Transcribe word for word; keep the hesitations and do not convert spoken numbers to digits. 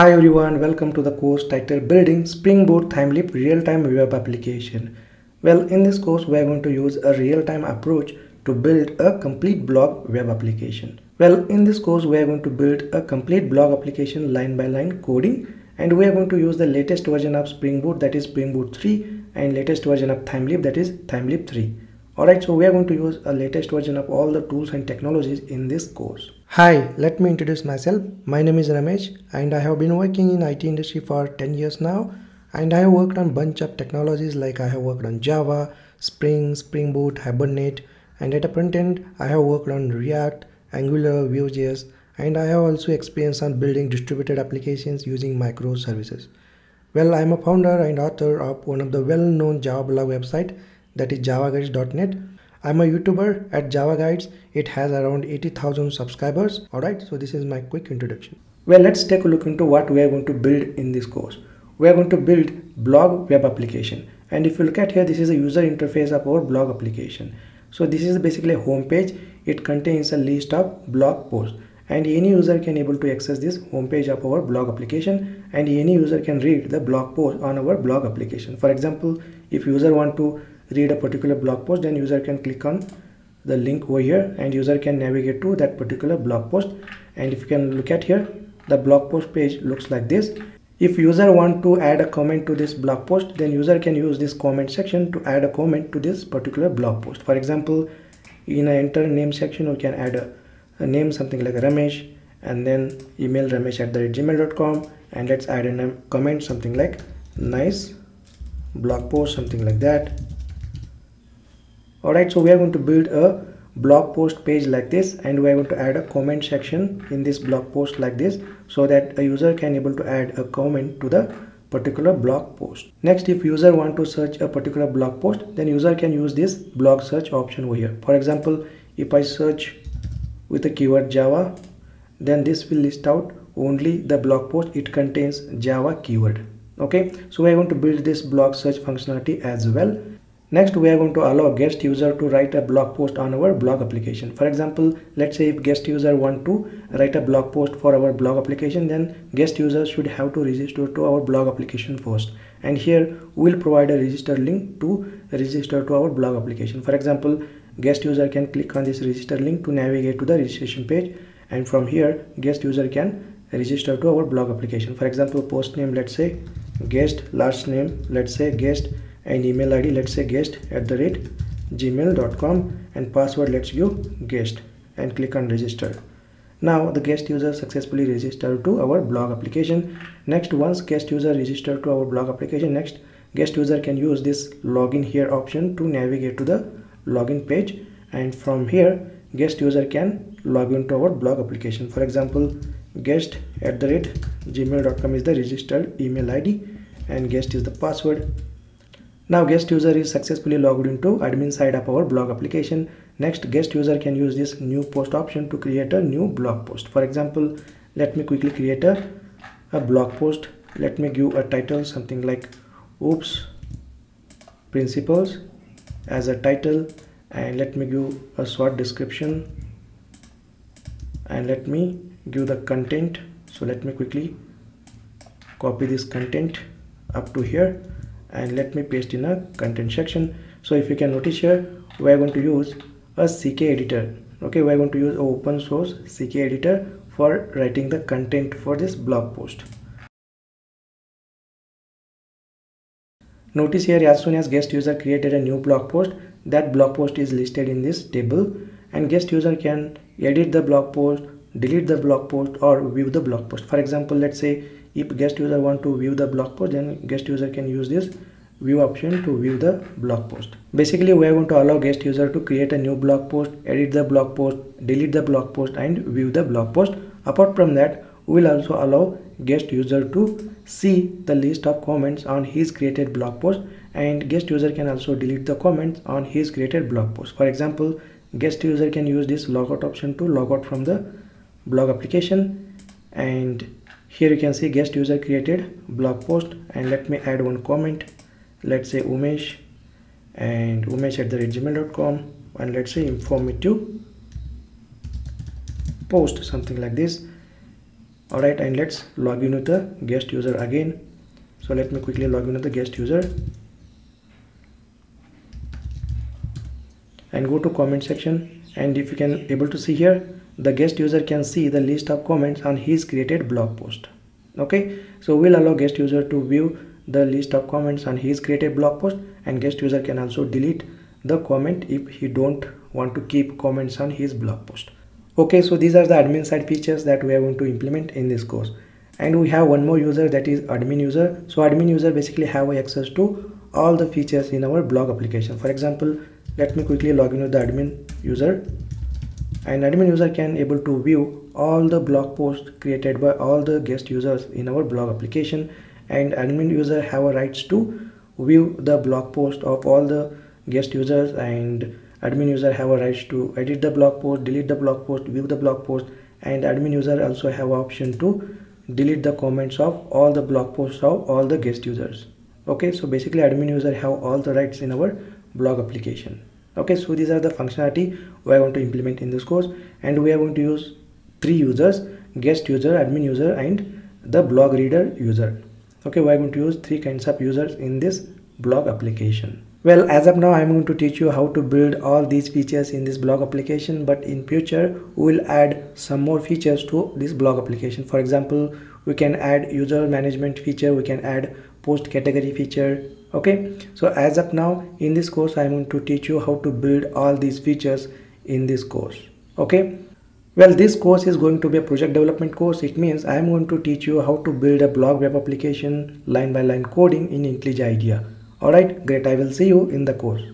Hi everyone, welcome to the course titled Building Spring Boot Thymeleaf Real-Time Web Application. Well, in this course we are going to use a real-time approach to build a complete blog web application. Well, in this course we are going to build a complete blog application line by line coding, and we are going to use the latest version of Spring Boot, that is Spring Boot three, and latest version of Thymeleaf, that is Thymeleaf three. Alright, so we are going to use a latest version of all the tools and technologies in this course. Hi, let me introduce myself. My name is Ramesh and I have been working in I T industry for ten years now, and I have worked on bunch of technologies like I have worked on Java, Spring, Spring Boot, Hibernate, and at a front end I have worked on React, Angular, Vue.js, and I have also experience on building distributed applications using microservices. Well, I am a founder and author of one of the well-known Java blog website, that is Java Guides dot net. I'm a YouTuber at Java Guides. It has around eighty thousand subscribers. Alright, so this is my quick introduction. Well, let's take a look into what we are going to build in this course. We are going to build blog web application. And if you look at here, this is a user interface of our blog application. So this is basically a home page. It contains a list of blog posts, and any user can able to access this home page of our blog application, and any user can read the blog post on our blog application. For example, if user want to read a particular blog post, then user can click on the link over here and user can navigate to that particular blog post. And if you can look at here, the blog post page looks like this. If user want to add a comment to this blog post, then user can use this comment section to add a comment to this particular blog post. For example, in a enter name section, we can add a, a name, something like Ramesh, and then email ramesh at gmail dot com, and let's add a comment, something like nice blog post, something like that. Alright, so we are going to build a blog post page like this, and we are going to add a comment section in this blog post like this, so that a user can able to add a comment to the particular blog post. Next, if user want to search a particular blog post, then user can use this blog search option over here. For example, if I search with a keyword Java, then this will list out only the blog post. It contains Java keyword. Okay, so we are going to build this blog search functionality as well. Next, we are going to allow guest user to write a blog post on our blog application. For example, let's say if guest user want to write a blog post for our blog application, then guest user should have to register to our blog application first. And here we'll provide a register link to register to our blog application. For example, guest user can click on this register link to navigate to the registration page. And from here, guest user can register to our blog application. For example, post name, let's say guest, last name, let's say guest, and email I D, let's say guest at the rate gmail dot com, and password let's give guest, and click on register. Now the guest user successfully registered to our blog application. Next, once guest user registered to our blog application, next guest user can use this login here option to navigate to the login page, and from here guest user can log into our blog application. For example, guest at the rate gmail dot com is the registered email I D and guest is the password. Now guest user is successfully logged into admin side of our blog application. Next, guest user can use this new post option to create a new blog post. For example, let me quickly create a, a blog post. Let me give a title, something like oops principles as a title, and let me give a short description, and let me give the content. So let me quickly copy this content up to here, and let me paste in a content section. So if you can notice here, we are going to use a C K editor. Okay, we are going to use open source C K editor for writing the content for this blog post. Notice here, as soon as guest user created a new blog post, that blog post is listed in this table, and guest user can edit the blog post, delete the blog post, or view the blog post. For example, let's say if guest user want to view the blog post, then guest user can use this view option to view the blog post. Basically, we are going to allow guest user to create a new blog post, edit the blog post, delete the blog post, and view the blog post. Apart from that, we will also allow guest user to see the list of comments on his created blog post, and guest user can also delete the comments on his created blog post. For example, guest user can use this logout option to log out from the blog application, and here you can see guest user created blog post, and let me add one comment, let's say Umesh, and Umesh at the gmail dot com, and let's say informative post, something like this. Alright, and let's log in with the guest user again. So let me quickly log in with the guest user and go to comment section, and if you can able to see here, the guest user can see the list of comments on his created blog post. Okay, so we'll allow guest user to view the list of comments on his created blog post, and guest user can also delete the comment if he don't want to keep comments on his blog post. Okay, so these are the admin side features that we are going to implement in this course. And we have one more user, that is admin user. So admin user basically have access to all the features in our blog application. For example, let me quickly log in with the admin user, and admin user can able to view all the blog posts created by all the guest users in our blog application, and admin user have a rights to view the blog post of all the guest users, and admin user have a rights to edit the blog post, delete the blog post, view the blog post, and admin user also have option to delete the comments of all the blog posts of all the guest users. Okay, so basically admin user have all the rights in our blog application. Okay, so these are the functionality we are going to implement in this course, and we are going to use three users: guest user, admin user, and the blog reader user. Okay, we are going to use three kinds of users in this blog application. Well, as of now, I am going to teach you how to build all these features in this blog application, but in future we will add some more features to this blog application. For example, we can add user management feature, we can add post category feature. Okay, so as of now in this course I am going to teach you how to build all these features in this course. Okay, well, this course is going to be a project development course. It means I am going to teach you how to build a blog web application line by line coding in IntelliJ IDEA. Alright, great. I will see you in the course.